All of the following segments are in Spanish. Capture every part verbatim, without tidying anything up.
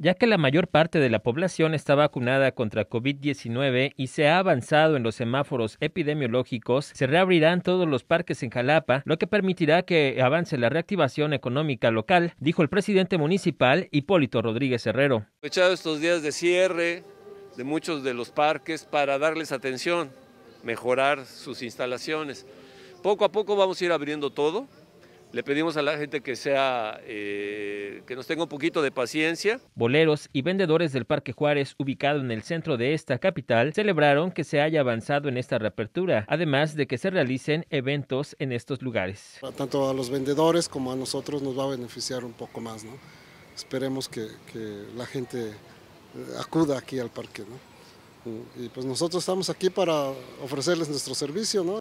ya que la mayor parte de la población está vacunada contra COVID diecinueve y se ha avanzado en los semáforos epidemiológicos, se reabrirán todos los parques en Xalapa, lo que permitirá que avance la reactivación económica local, dijo el presidente municipal Hipólito Rodríguez Herrero. Aprovechado estos días de cierre de muchos de los parques para darles atención, mejorar sus instalaciones. Poco a poco vamos a ir abriendo todo. Le pedimos a la gente que sea eh, que nos tenga un poquito de paciencia. Boleros y vendedores del Parque Juárez, ubicado en el centro de esta capital, celebraron que se haya avanzado en esta reapertura, además de que se realicen eventos en estos lugares. Tanto a los vendedores como a nosotros nos va a beneficiar un poco más, ¿no? Esperemos que, que la gente acuda aquí al parque, ¿no? Y pues nosotros estamos aquí para ofrecerles nuestro servicio, ¿no?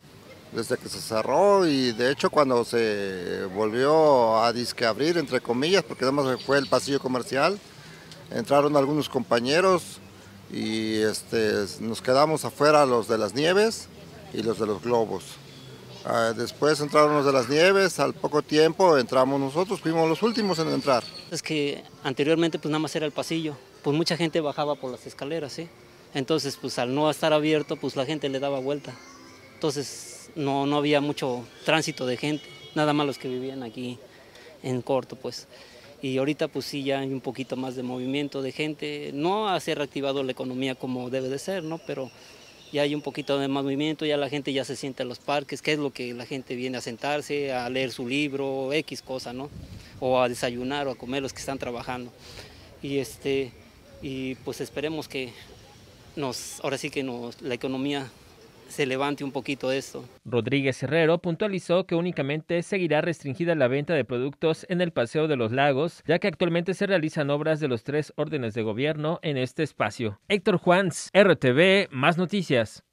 Desde que se cerró, y de hecho cuando se volvió a disque abrir, entre comillas, porque además fue el pasillo comercial, entraron algunos compañeros y este, nos quedamos afuera los de las nieves y los de los globos. Uh, después entraron los de las nieves, al poco tiempo entramos nosotros, fuimos los últimos en entrar. Es que anteriormente pues nada más era el pasillo, pues mucha gente bajaba por las escaleras, ¿sí? Entonces pues al no estar abierto pues la gente le daba vuelta, entonces No, no había mucho tránsito de gente, nada más los que vivían aquí en corto, pues. Y ahorita pues sí ya hay un poquito más de movimiento de gente, no se ha reactivado la economía como debe de ser, ¿no? Pero ya hay un poquito de más movimiento, ya la gente ya se sienta en los parques, que es lo que la gente viene a sentarse, a leer su libro, X cosa, ¿no? O a desayunar o a comer los que están trabajando. Y, este, y pues esperemos que nos, ahora sí que nos, la economía se levante un poquito esto. Rodríguez Herrero puntualizó que únicamente seguirá restringida la venta de productos en el Paseo de los Lagos, ya que actualmente se realizan obras de los tres órdenes de gobierno en este espacio. Héctor Juárez, R T V, más noticias.